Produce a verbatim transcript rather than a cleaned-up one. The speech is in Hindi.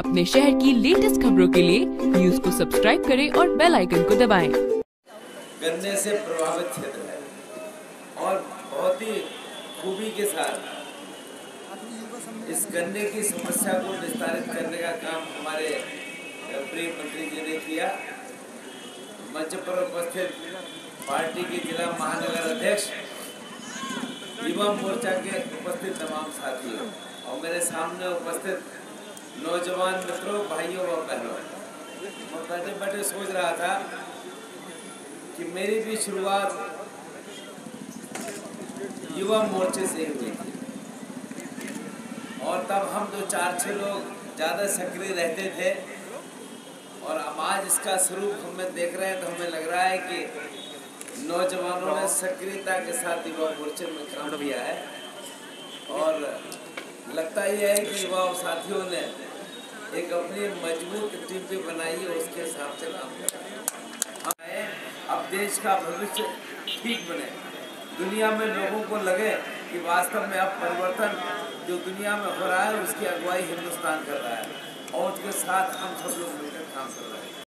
अपने शहर की लेटेस्ट खबरों के लिए न्यूज को सब्सक्राइब करें और बेल आइकन को दबाएं। गन्ने से प्रभावित क्षेत्र है और बहुत ही खूबी के साथ इस गन्ने की समस्या को निस्तारित करने का काम हमारे प्रिय मंत्री जी ने किया। मंच पर उपस्थित पार्टी के जिला महानगर अध्यक्ष युवा मोर्चा के उपस्थित तमाम साथी और मेरे सामने उपस्थित नौजवान मित्रों, भाइयों व बहनों, मैं बैठे बैठे सोच रहा था कि मेरी भी शुरुआत युवा मोर्चे से हुई थी और तब हम दो चार छः लोग ज़्यादा सक्रिय रहते थे और अब आज इसका स्वरूप हमें देख रहे हैं तो हमें लग रहा है कि नौजवानों ने सक्रियता के साथ युवा मोर्चे में काम किया है और लगता यह है कि युवा साथियों ने एक अपनी मजबूत टीम भी बनाई है, उसके हिसाब से काम कर रहे हैं। अब देश का भविष्य ठीक बने, दुनिया में लोगों को लगे कि वास्तव में अब परिवर्तन जो दुनिया में हो रहा है उसकी अगुवाई हिंदुस्तान कर रहा है और उसके साथ हम सब लोग मिलकर काम कर रहे हैं।